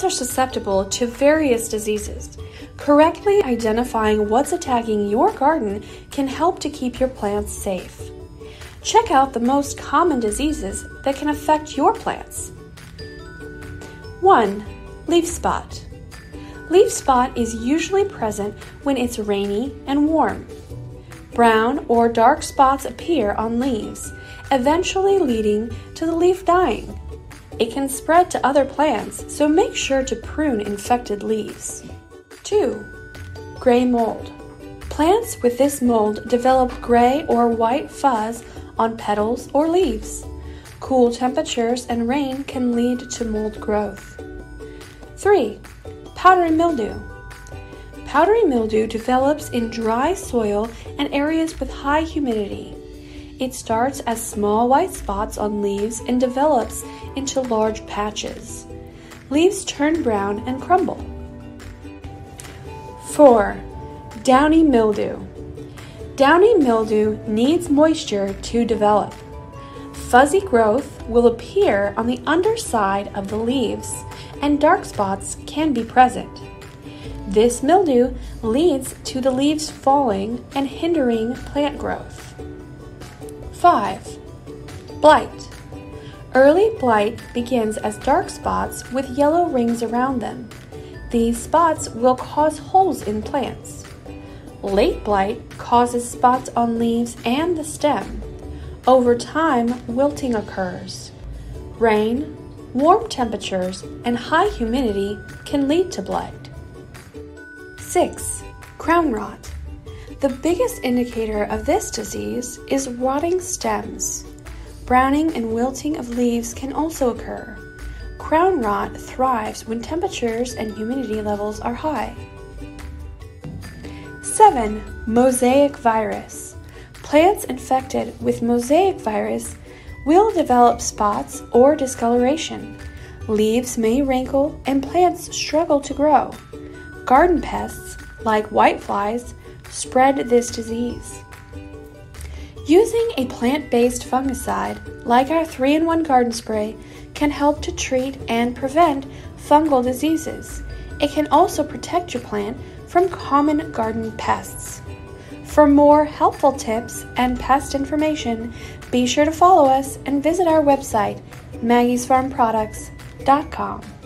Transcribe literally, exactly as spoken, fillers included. plants are susceptible to various diseases. Correctly identifying what's attacking your garden can help to keep your plants safe. Check out the most common diseases that can affect your plants. one Leaf spot. Leaf spot is usually present when it's rainy and warm. Brown or dark spots appear on leaves, eventually leading to the leaf dying. It can spread to other plants, so make sure to prune infected leaves. two Gray mold. Plants with this mold develop gray or white fuzz on petals or leaves. Cool temperatures and rain can lead to mold growth. three Powdery mildew. Powdery mildew develops in dry soil and areas with high humidity. It starts as small white spots on leaves and develops into large patches. Leaves turn brown and crumble. four Downy mildew. Downy mildew needs moisture to develop. Fuzzy growth will appear on the underside of the leaves, and dark spots can be present. This mildew leads to the leaves falling and hindering plant growth. five Blight. Early blight begins as dark spots with yellow rings around them. These spots will cause holes in plants. Late blight causes spots on leaves and the stem. Over time, wilting occurs. Rain, warm temperatures, and high humidity can lead to blight. six Crown rot. The biggest indicator of this disease is rotting stems. Browning and wilting of leaves can also occur. Crown rot thrives when temperatures and humidity levels are high. seven Mosaic virus. Plants infected with mosaic virus will develop spots or discoloration. Leaves may wrinkle and plants struggle to grow. Garden pests, like whiteflies, spread this disease. Using a plant-based fungicide, like our three in one Garden Spray, can help to treat and prevent fungal diseases. It can also protect your plant from common garden pests. For more helpful tips and pest information, be sure to follow us and visit our website, maggies farm products dot com.